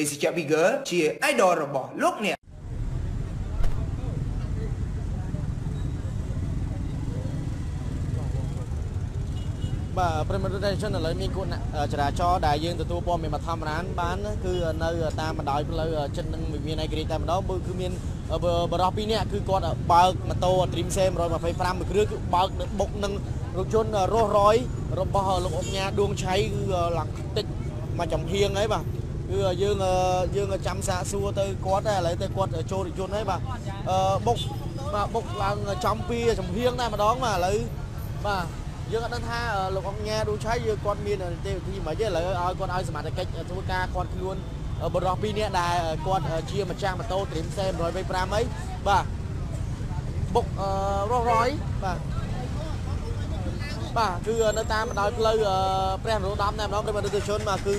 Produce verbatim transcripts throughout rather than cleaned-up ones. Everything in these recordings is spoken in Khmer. Daisy Chabiger chia idolរបស់លោកអ្នកបាទប្រិមត្តរាជជនឥឡូវមានគណៈចរាចរដែលយើងទទួលព័ត៌មានមកធម្មរានបានគឺនៅតាមបណ្ដោយផ្លូវចិត្តនឹងមានឯករាជ្យតែម្ដងគឺមានបរិះពីរនាក់គឺគាត់បើកម៉ូតូ Dream Sam 125មួយគ្រឿងគឺបើកនឹងបុកនឹងរថយន្តរស់រយរបស់លោកអុកញ៉ាដួងឆៃគឺឡើងតិចមកចំហៀងហើយបាទគឺយើងយើងចាំសាកសួរទៅគាត់ឥឡូវទៅគាត់ចូលរថយន្តហើយបាទបុកបាទបុកឡើងចំពីចំហៀងតែម្ដងបាទឥឡូវបាទយើងអត់ដឹងថាលោកអង្គញាឌូឆៃយើងគាត់មានទេវធីមិនអីឥឡូវឲ្យគាត់ឲ្យសមាជិកធ្វើការគាត់ខ្លួនបរិះពីរនាក់ដែលគាត់ជាម្ចាស់ម៉ូតូ Dream Sam 125អីបាទបុករស់រយបាទបាទគឺនៅតាមបណ្ដោយផ្លូវព្រះនរោត្តមតែម្ដងប្រិមត្តរាជជនបាទគឺ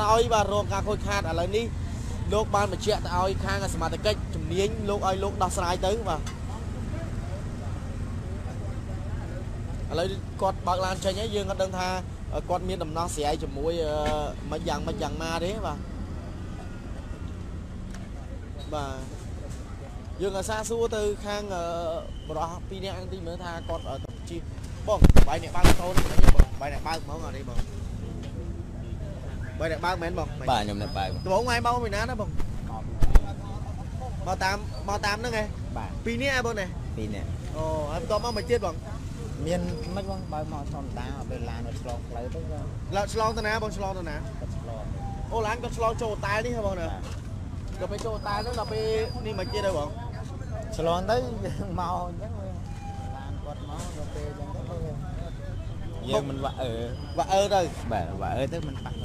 រោយបាទរងការខូចខាតឥឡូវនេះលោកបានបញ្ជាក់ទៅឲ្យខាងសមាជិកជំនាញលោកឲ្យលោកដោះស្រាយទៅបាទឥឡូវគាត់បើកឡានចេញហើយយើងគាត់ដឹងថាគាត់មានដំណោះស្រាយជាមួយមិនយ៉ាងមិនយ៉ាងណាទេបាទបាទយើងអាសាសួរទៅខាងបរិះពីរនាក់ទីមើលថាគាត់ជិះបងបាយអ្នកបើកតូនបងបាយអ្នកបើកហ្មងអត់ទេបងបាយអ្នកបើកមែនបងបាទខ្ញុំអ្នកបើកត្បូងឯងបងមិនណាណាបងមកតាមមកតាមហ្នឹងឯងបាទពីរនាក់ឯងបងនេះពីរនាក់អូហើយបន្តមកមកទៀតបងមានមិនបងបើមកធម្មតាពេលឡានទៅឆ្លងផ្លូវទៅឡានឆ្លងទៅណាបងឆ្លងទៅណាឆ្លងអូឡានក៏ឆ្លងចូលតែនេះហ៎បងណាដល់ពេលចូលតែនោះដល់ពេលនេះមកទៀតទៅបងឆ្លងទៅមកអញ្ចឹងឡានគាត់មកដល់ពេលអញ្ចឹងទៅយើងមិនវាក់អើវាក់អើទៅបាទវាក់អើទៅមិនប៉ះ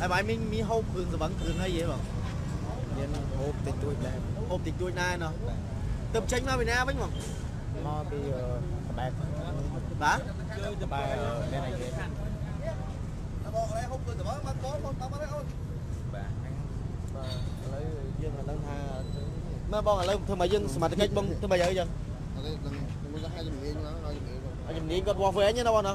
ហើយបាយមីមីហូបគ្រឿងសង្វឹងគ្រឿងអីហ៎បងមានហូបតិចតួចដែរហូបតិចតួចដែរណោះទៅចេញមកពីណាវិញបងមកពីបាទបាទទៅបែមានអីគេបងអរេហូបទៅតើបងបងបងបងអរេអូនបាទបាទឥឡូវយើងមិនដឹងថាមើលបងឥឡូវធ្វើមកយើងសមាជិកបងធ្វើមកអីចឹងឥឡូវនឹងមួយថាជំនាញមកឲ្យជំនាញបងឲ្យជំនាញគាត់វ៉ាវែងណាបងណា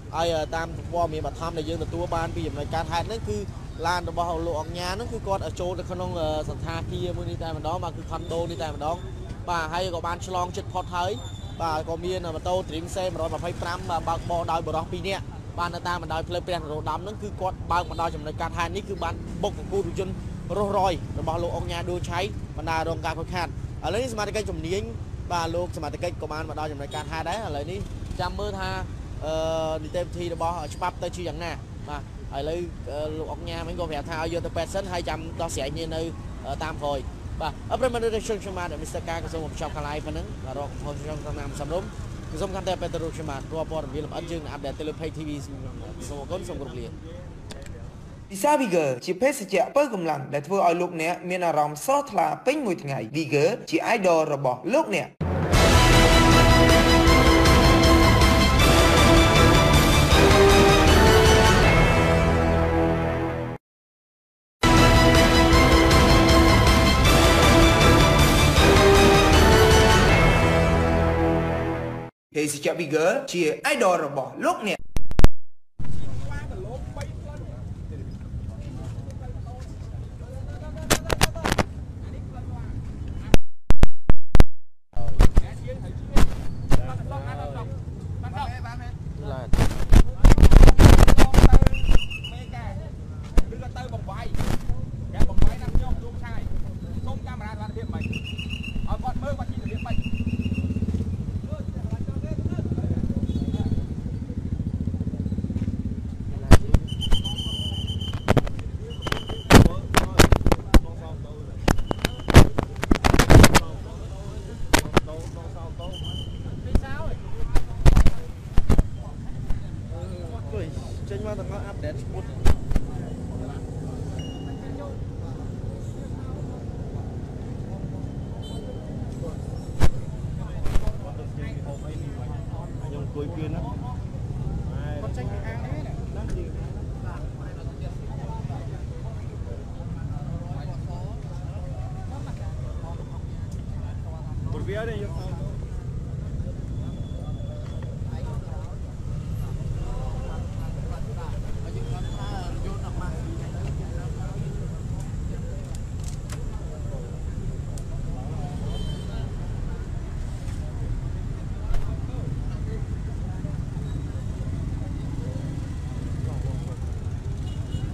ហើយតាមព័ត៌មានបឋមដែលយើងទទួលបានពីចំណុចការហេតុហ្នឹងគឺឡានរបស់លោកអង្គញាហ្នឹងគឺគាត់ចូលទៅក្នុងសន្តាគារមួយនេះតែម្ដងបាទគឺខុនដូនេះតែម្ដងបាទហើយក៏បានឆ្លងជិតផុតហើយបាទក៏មានម៉ូតូ Dream Sam 125បើកបោដោយបរិះពីរនាក់បាននៅតាមបណ្ដោយផ្លូវព្រះនរោត្តមហ្នឹងគឺគាត់បើកមកដល់ចំណុចកាត់ហាននេះគឺបានបុកកង្គូរជនរស់រយរបស់លោកអង្គញាឌូឆៃបណ្ដារងការខូចខាតឥឡូវនេះសមាជិកជំនាញបាទលោកសមាជិកក៏បានមកដល់ចំណុចកាត់ហានដែរឥឡូវនេះចាំមើលថាអឺនីតិវិធីរបស់ច្បាប់ទៅជាយ៉ាងណាបាទឥឡូវលោកអង្គញាមិញក៏ប្រាប់ថាឲ្យយកទៅប៉ែសិនហើយចាំដោះស្រាយគ្នានៅតាមក្រោយបាទអប្រិមត្តរាជជនខ្ញុំបាទមីស្ទ័រការក្រសួងបញ្ចប់កាលឡាយប៉ុណ្ណឹងបាទរកខ្ញុំខ្ញុំតាមតាមសំរុំក្រសួងកាន់តែបេតរូបខ្ញុំបាទព័ត៌មានលម្អិតយើងអាប់ដេតទៅលើ Page ធី វី សូមអរគុណសូមគោរពលាពីសាវីហ្គើជាភេសជ្ជៈបើកម្លាំងដែលធ្វើឲ្យលោកអ្នកមានអារម្មណ៍ស្រស់ថ្លាពេញមួយថ្ងៃវីហ្គើជា idol របស់លោកអ្នក sejak bigger chia idol របស់ លោក អ្នក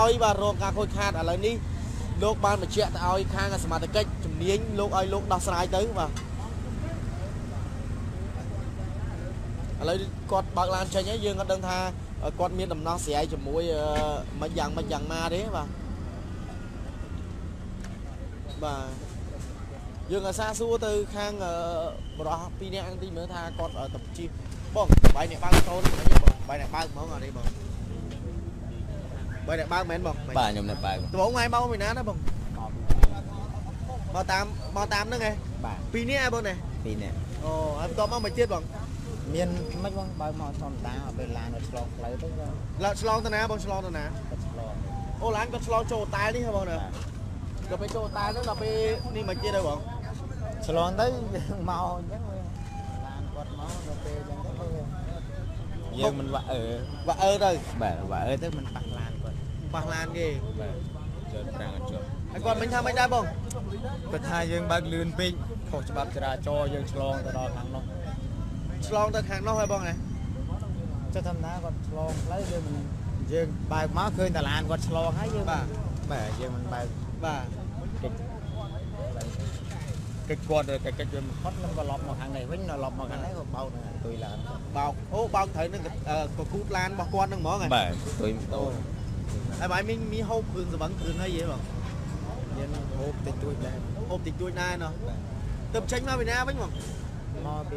ោយបាទរងការខូចខាតឥឡូវនេះលោកបានបញ្ជាក់ទៅឲ្យខាងសមាជិកជំនាញលោកឲ្យលោកដោះស្រាយទៅបាទឥឡូwនេះគាត់បើកឡានចេញហើយយើងអត់ដឹងថាគាត់មានដំណោះស្រីជាមួយ Bài này bao món ở đây bông. Bài này bao mến bông. Bài này bao. Bốn ai bao mình ná đó bông. Bao tam bao tam nữa nghe. Bài. Pin nè bông này. Pin nè. Ồ, em to bao mày chết bông. Miền mấy bông bao màu son tá ở bên làng nó slong lấy tới. Lợn slong tới ná bông slong tới ná. Ô láng con slong trồ tai đi hả bông nè. Rồi phải trồ tai nữa là phải đi mà chết đâu bông. Slong tới màu nhá. Làng quạt máu rồi pe chẳng tới thôi. យើងមិនបើអើទៅបាទបើអើទៅមិនប៉ះឡានគាត់ប៉ះឡានគេបាទជើងប្រាំងអញ្ចឹងហើយគាត់មិញថាមិនដែរបងគាត់ថាយើងបើកលឿនពេកខុសច្បាប់ចរាចរណ៍យើងឆ្លងទៅដល់ខាងនោះឆ្លងទៅខាងនោះហើយបងណាចុះថាណាគាត់ឆ្លងឡើយវាមិនយើងបើកមកឃើញតែឡានគាត់ឆ្លងហើយយើងបាទបាទយើងមិនបើកបាទកិច្ចគាត់កិច្ចគាត់មកផុតនឹងក៏ឡប់មកខាងនេះវិញនៅឡប់មកខាងនេះក៏បោកទៅទុយឡានបោក Ô, bao thử nên có cút lan bỏ con đừng bỏ này. Bè, tôi tôi. Ai bái mình mi hộp cường rồi bắn cường hay gì vậy? Nên hộp tịch tôi này, hộp tịch tôi này nó. Tập tránh ma Việt Nam bánh không? Mo thì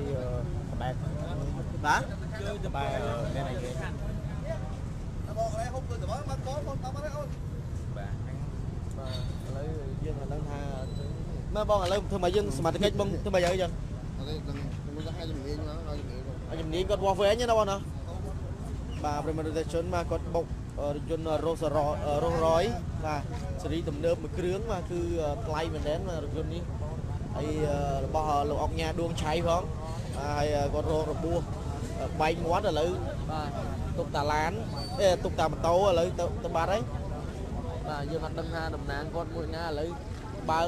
bè, bá. Bè đây này kia. Bỏ cái hộp cường rồi bắn bắn con, bắn bắn đấy thôi. Bè, bè lấy riêng là đang tha. Mà bong là lấy thưa mà riêng mà cái bong thưa mà giờ giờ. Anh nhìn con bò vé nhé đâu anh bà presentation mà con bọc John Rosa Roy và xử lý tầm nơm một cứng mà cứ play mình đến mà John đi hay bò lộc ọc nhà đuông cháy không hay con rô rồi bua bay quá là lấy tục tà lán tục tà mặt tấu lấy tà bà đấy và giờ mặt đâm ha đầm nán con mũi nga lấy ba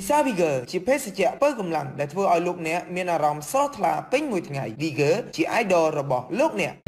ดิซาบิเกอร์ชีเพศเจ้าเปิดกำลังและทั่วออยลุกเนี้ยมีอารมณ์ซอสลาเป็นมวยไงดีเกอร์เมียนบานเปิดกำลังและเปิดออยลุกเนี้ยมีอารมณ์ซอสลาเป็นมวยไงดีเกอร์เมียนบานเปิดกำลังและเปิดออยลุกเนี้ยมีอารมณ์ซอสลาเป็นมวยไงดีเกอร์เมียนบานเปิดกำลังและเปิดออยลุกเนี้ยมีอารมณ์ซอสลาเป็นมวยไง She idol របស់លោកអ្នក